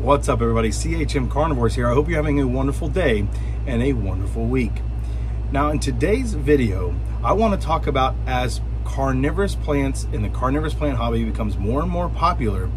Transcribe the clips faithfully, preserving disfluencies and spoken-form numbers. What's up, everybody? C H M Carnivores here. I hope you're having a wonderful day and a wonderful week. Now, in today's video, I want to talk about, as carnivorous plants and the carnivorous plant hobby becomes more and more popular,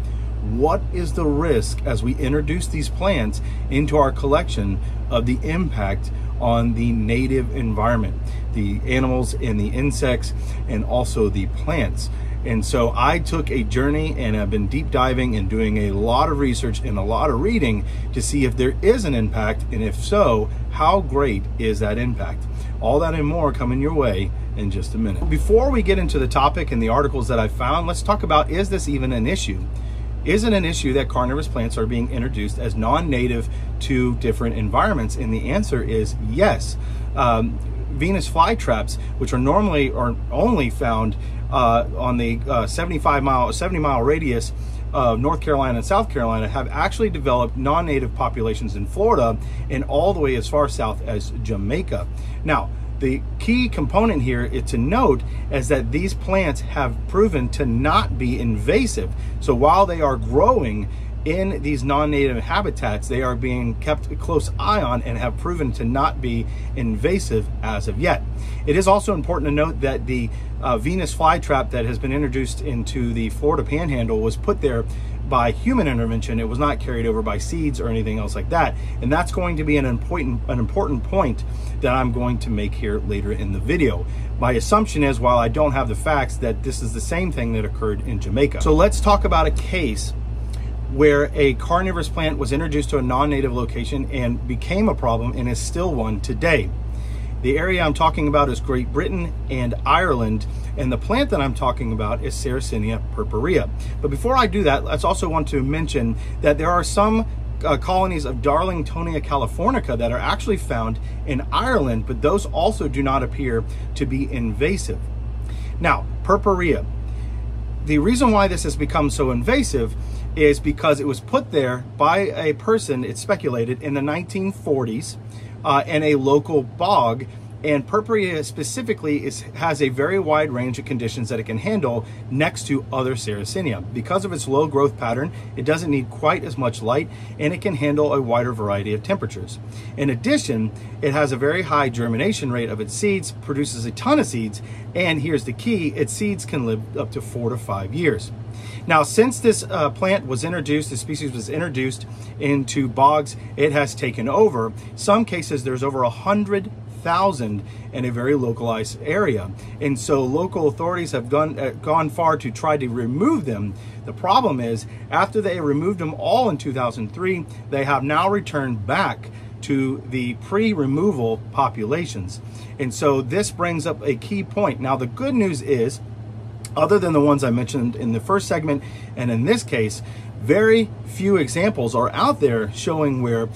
what is the risk as we introduce these plants into our collection of the impact on the native environment, the animals and the insects, and also the plants. And so I took a journey and I've been deep diving and doing a lot of research and a lot of reading to see if there is an impact, and if so, how great is that impact? All that and more coming your way in just a minute. Before we get into the topic and the articles that I found, let's talk about, is this even an issue? Is it an issue that carnivorous plants are being introduced as non-native to different environments? And the answer is yes. Um, Venus flytraps, which are normally are only found uh, on the uh, seventy-five mile, seventy mile radius of North Carolina and South Carolina, have actually developed non-native populations in Florida and all the way as far south as Jamaica. Now, the key component here is to note is that these plants have proven to not be invasive. So while they are growing in these non-native habitats, they are being kept a close eye on and have proven to not be invasive as of yet. It is also important to note that the uh, Venus flytrap that has been introduced into the Florida Panhandle was put there by human intervention. It was not carried over by seeds or anything else like that. And that's going to be an important, an important point that I'm going to make here later in the video. My assumption is, while I don't have the facts, that this is the same thing that occurred in Jamaica. So let's talk about a case where a carnivorous plant was introduced to a non-native location and became a problem and is still one today. The area I'm talking about is Great Britain and Ireland, and the plant that I'm talking about is Sarracenia purpurea. But before I do that, let's also want to mention that there are some Uh, colonies of Darlingtonia californica that are actually found in Ireland, but those also do not appear to be invasive. Now, purpurea. The reason why this has become so invasive is because it was put there by a person, it's speculated, in the nineteen forties uh, in a local bog. And purpurea specifically is, has a very wide range of conditions that it can handle next to other Sarracenia. Because of its low growth pattern, it doesn't need quite as much light, and it can handle a wider variety of temperatures. In addition, it has a very high germination rate of its seeds, produces a ton of seeds, and here's the key, its seeds can live up to four to five years. Now, since this uh, plant was introduced, the species was introduced into bogs, it has taken over. Some cases, there's over a hundred thousand in a very localized area, and so local authorities have gone uh, gone far to try to remove them. The problem is, after they removed them all in two thousand three, they have now returned back to the pre-removal populations, and so this brings up a key point. Now, the good news is, other than the ones I mentioned in the first segment, and in this case, very few examples are out there showing where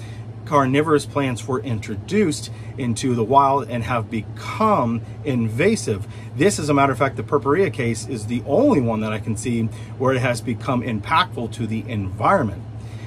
carnivorous plants were introduced into the wild and have become invasive. This, as a matter of fact, the purpurea case is the only one that I can see where it has become impactful to the environment.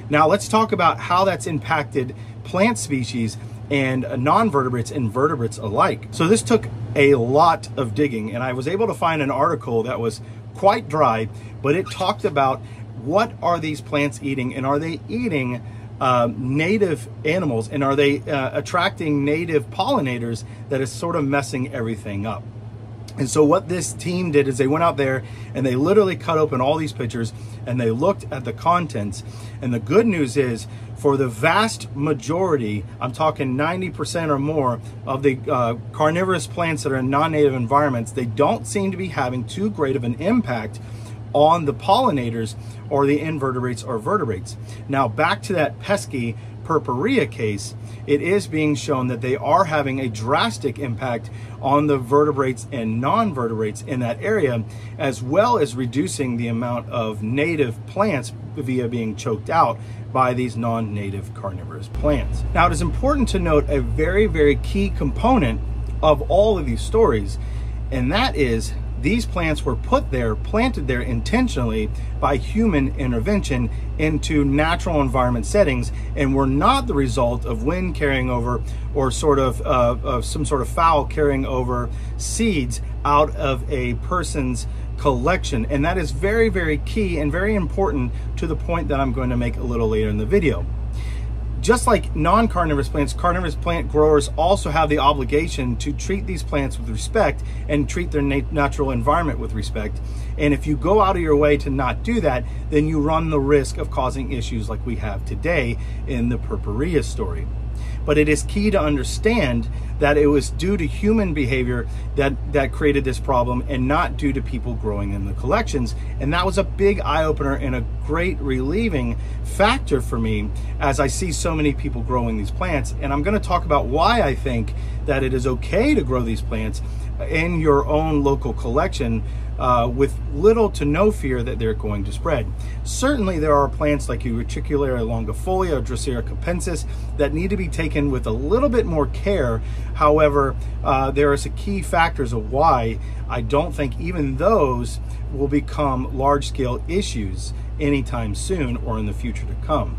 Now, let's talk about how that's impacted plant species and non-vertebrates and vertebrates alike. So this took a lot of digging, and I was able to find an article that was quite dry, but it talked about what are these plants eating, and are they eating Uh, native animals, and are they uh, attracting native pollinators that is sort of messing everything up. And so what this team did is they went out there and they literally cut open all these pictures and they looked at the contents. And the good news is, for the vast majority, I'm talking ninety percent or more of the uh, carnivorous plants that are in non-native environments, they don't seem to be having too great of an impact on the pollinators or the invertebrates or vertebrates. Now, back to that pesky purpurea case, it is being shown that they are having a drastic impact on the vertebrates and non-vertebrates in that area, as well as reducing the amount of native plants via being choked out by these non-native carnivorous plants. Now, it is important to note a very, very key component of all of these stories, and that is, these plants were put there, planted there intentionally by human intervention into natural environment settings, and were not the result of wind carrying over or sort of, uh, of some sort of fowl carrying over seeds out of a person's collection, and that is very, very key and very important to the point that I'm going to make a little later in the video. Just like non-carnivorous plants, carnivorous plant growers also have the obligation to treat these plants with respect and treat their nat- natural environment with respect. And if you go out of your way to not do that, then you run the risk of causing issues like we have today in the purpurea story. But it is key to understand that it was due to human behavior that, that created this problem, and not due to people growing in the collections. And that was a big eye-opener and a great relieving factor for me, as I see so many people growing these plants. And I'm going to talk about why I think that it is okay to grow these plants in your own local collection uh, with little to no fear that they're going to spread. Certainly there are plants like Utricularia longifolia or Drosera capensis that need to be taken with a little bit more care. However, uh, there are some key factors of why I don't think even those will become large-scale issues anytime soon or in the future to come.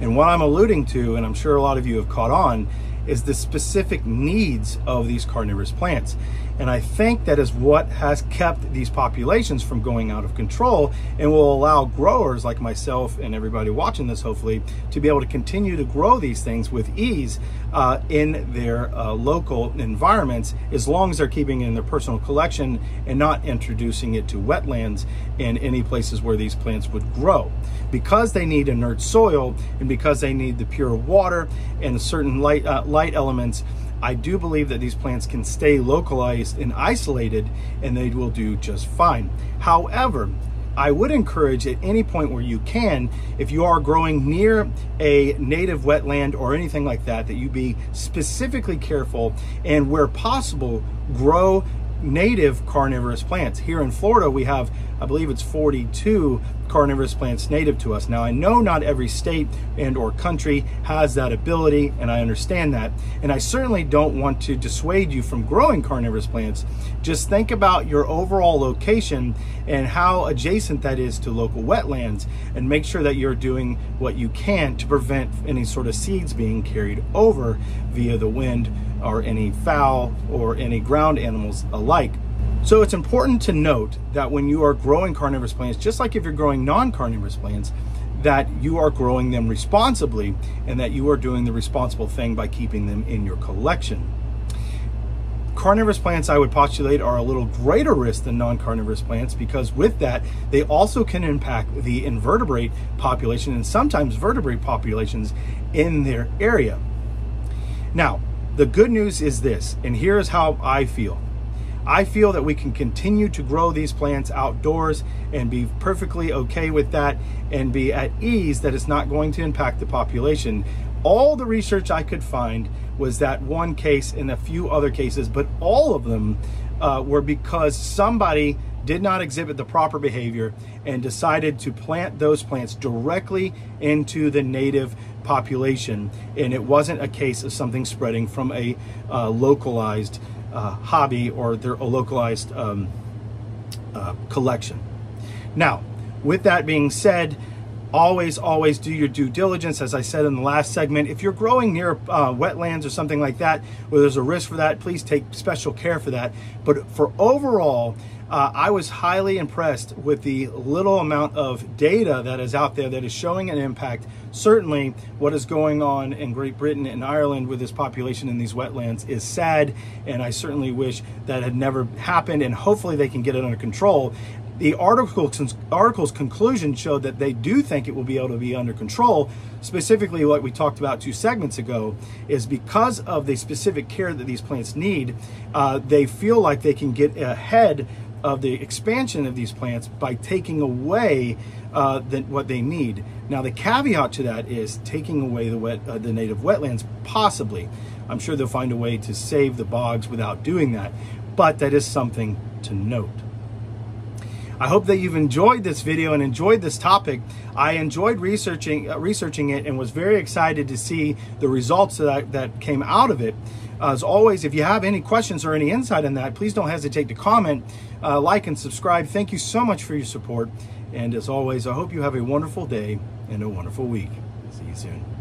And what I'm alluding to, and I'm sure a lot of you have caught on, is the specific needs of these carnivorous plants. And I think that is what has kept these populations from going out of control, and will allow growers like myself and everybody watching this, hopefully, to be able to continue to grow these things with ease uh, in their uh, local environments, as long as they're keeping it in their personal collection and not introducing it to wetlands and any places where these plants would grow. Because they need inert soil, and because they need the pure water and certain light, uh, light elements, I do believe that these plants can stay localized and isolated, and they will do just fine. However, I would encourage at any point where you can, if you are growing near a native wetland or anything like that, that you be specifically careful, and where possible, grow native carnivorous plants. Here in Florida, we have, I believe it's forty-two carnivorous plants native to us. Now, I know not every state and or country has that ability, and I understand that. And I certainly don't want to dissuade you from growing carnivorous plants. Just think about your overall location and how adjacent that is to local wetlands, and make sure that you're doing what you can to prevent any sort of seeds being carried over via the wind or any fowl or any ground animals alike. So it's important to note that when you are growing carnivorous plants, just like if you're growing non-carnivorous plants, that you are growing them responsibly, and that you are doing the responsible thing by keeping them in your collection. Carnivorous plants, I would postulate, are a little greater risk than non-carnivorous plants, because with that, they also can impact the invertebrate population, and sometimes vertebrate populations in their area. Now, the good news is this, and here is how I feel. I feel that we can continue to grow these plants outdoors and be perfectly okay with that, and be at ease that it's not going to impact the population. All the research I could find was that one case and a few other cases, but all of them uh, were because somebody did not exhibit the proper behavior and decided to plant those plants directly into the native population. And it wasn't a case of something spreading from a uh, localized Uh, hobby or their localized um, uh, collection. Now, with that being said, always, always do your due diligence. As I said in the last segment, if you're growing near uh, wetlands or something like that, where there's a risk for that, please take special care for that. But for overall, Uh, I was highly impressed with the little amount of data that is out there that is showing an impact. Certainly what is going on in Great Britain and Ireland with this population in these wetlands is sad, and I certainly wish that had never happened, and hopefully they can get it under control. The article's, article's conclusion showed that they do think it will be able to be under control. Specifically, what we talked about two segments ago is because of the specific care that these plants need, uh, they feel like they can get ahead of the expansion of these plants by taking away uh, the, what they need. Now, the caveat to that is taking away the, wet, uh, the native wetlands, possibly. I'm sure they'll find a way to save the bogs without doing that, but that is something to note. I hope that you've enjoyed this video and enjoyed this topic. I enjoyed researching, uh, researching it, and was very excited to see the results that, that came out of it. As always, if you have any questions or any insight on that, please don't hesitate to comment, uh, like, and subscribe. Thank you so much for your support. And as always, I hope you have a wonderful day and a wonderful week. See you soon.